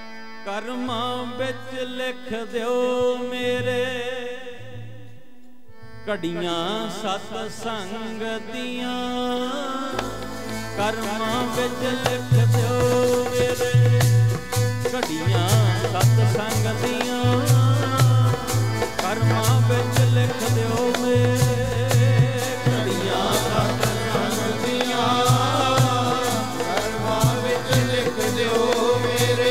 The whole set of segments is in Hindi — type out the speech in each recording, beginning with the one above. करमा बिच लिख दियो मेरे घड़ियां सतसंग दियां, करमा बिच लिख दियो मेरे घड़ियां सतसंग दियां, करमा बिच लिख दियो मेरे घड़ियां सतसंग दियां, करमा बिच लिख दियो मेरे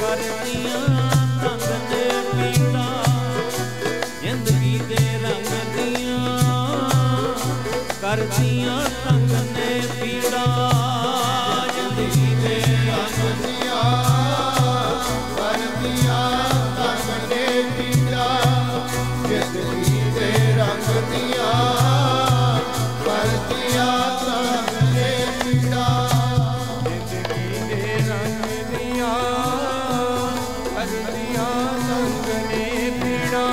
करदियां तंग ने पीड़ा जिंदगी दे रंग दियां, करदियां तंग ने पीड़ा जिंदगी दे रंग दियां, करदियां तंग ने पीड़ा जिंदगी दे रंग दियां, करदियां तंग ने पीड़ा जिंदगी दे रंग दियां, करदियां तंग ने पीड़ा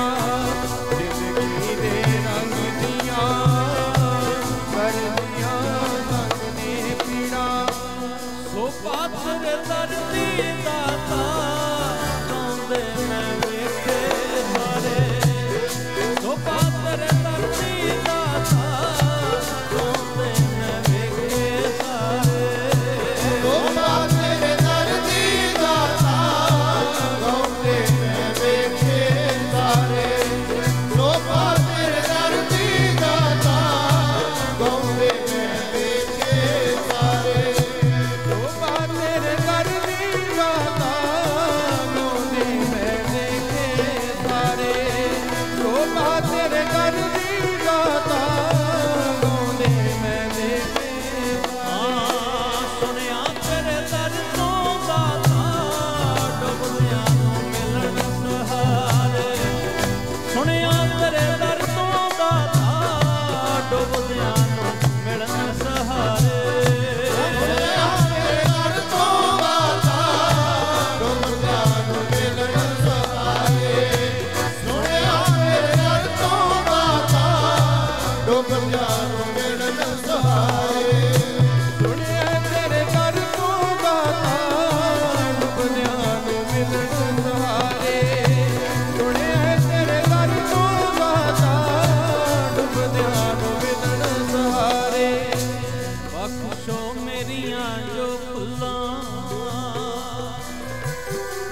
जिंदगी दे रंग दियां, पाथर धरती दाता लाउंदे मैं वेखे मारे, सो पाथर धरती दाता लाउंदे मैं वेखे सारे, सो पाथर धरती दाता लाउंदे मैं वेखे सारे, सो पाथर धरती दाता लाउंदे मैं वेखे सारे।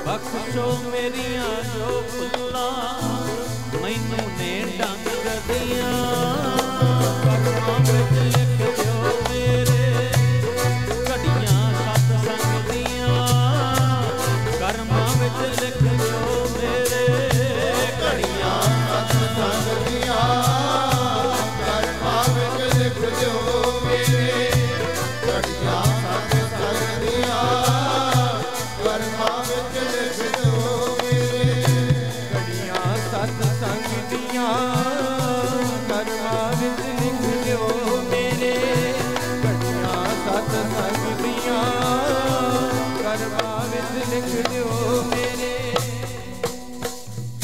बख्शो मेरिया जो भुला मैनू ने डंग दिया, करमां विच लिख दियो मेरे घड़ियां सतसंग दिया, करमां विच लिख दियो मेरे घड़ियां सतसंग दिया, करमां विच लिख दियो मेरे घड़ियां सतसंग दिया, करमां विच सतसंग दियां, करमां विच लिख दियो मेरे घड़ियां सतसंग दियां, करमां विच लिख दियो मेरे।